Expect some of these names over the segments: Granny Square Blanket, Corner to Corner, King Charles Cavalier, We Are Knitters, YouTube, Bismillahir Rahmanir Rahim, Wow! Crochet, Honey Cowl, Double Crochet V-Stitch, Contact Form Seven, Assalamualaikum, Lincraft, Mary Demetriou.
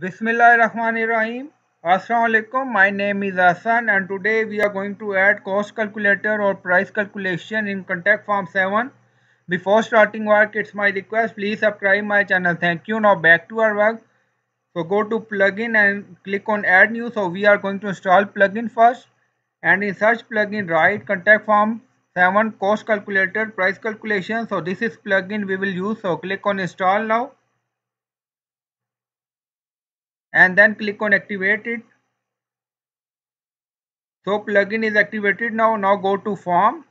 Bismillahir Rahmanir Rahim. Assalamualaikum. My name is Hassan and today we are going to add cost calculator or price calculation in Contact Form 7. Before starting work, it's my request, please subscribe my channel. Thank you. Now back to our work. So go to plugin and click on add new. So we are going to install plugin first, and in search plugin write Contact Form 7 cost calculator price calculation. So this is plugin we will use. So click on install now. And then click on activate it. So plugin is activated now. Now go to form.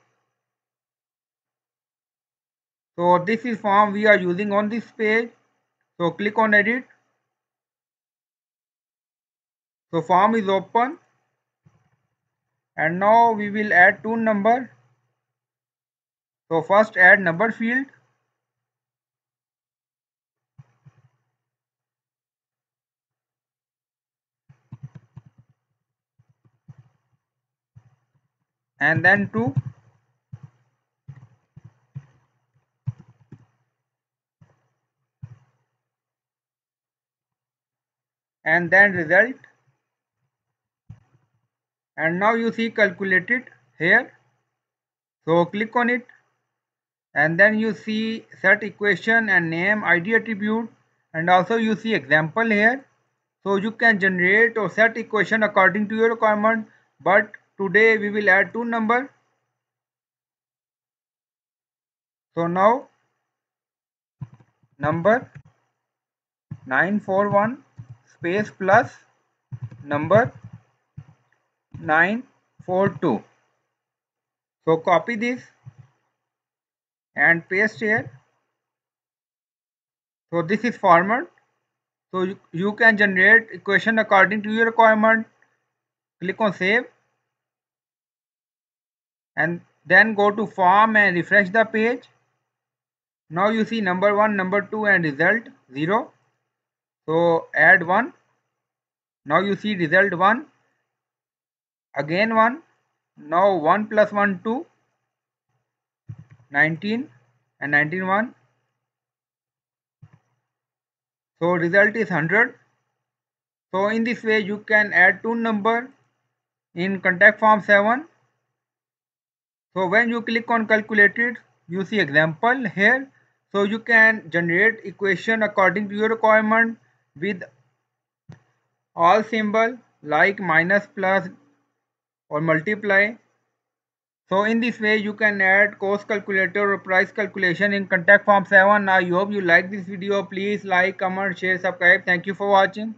So this is form we are using on this page. So click on edit. So form is open. And now we will add two numbers. So first add number field. And then 2. And then result. And now you see calculated here. So click on it. And then you see set equation and name ID attribute. And also you see example here. So you can generate or set equation according to your requirement. But today we will add two numbers. So now number 941 space plus number 942. So copy this and paste here. So this is format. So you can generate equation according to your requirement. Click on save. And then go to form and refresh the page. Now you see number 1, number 2 and result 0. So add 1. Now you see result 1. Again 1. Now 1 plus 1, 2. 19 and 19, 1. So result is 100. So in this way you can add two numbers in Contact Form 7. So when you click on calculated, you see example here. So you can generate equation according to your requirement with all symbol like minus, plus or multiply. So in this way you can add cost calculator or price calculation in Contact Form 7. I hope you like this video. Please like, comment, share, subscribe. Thank you for watching.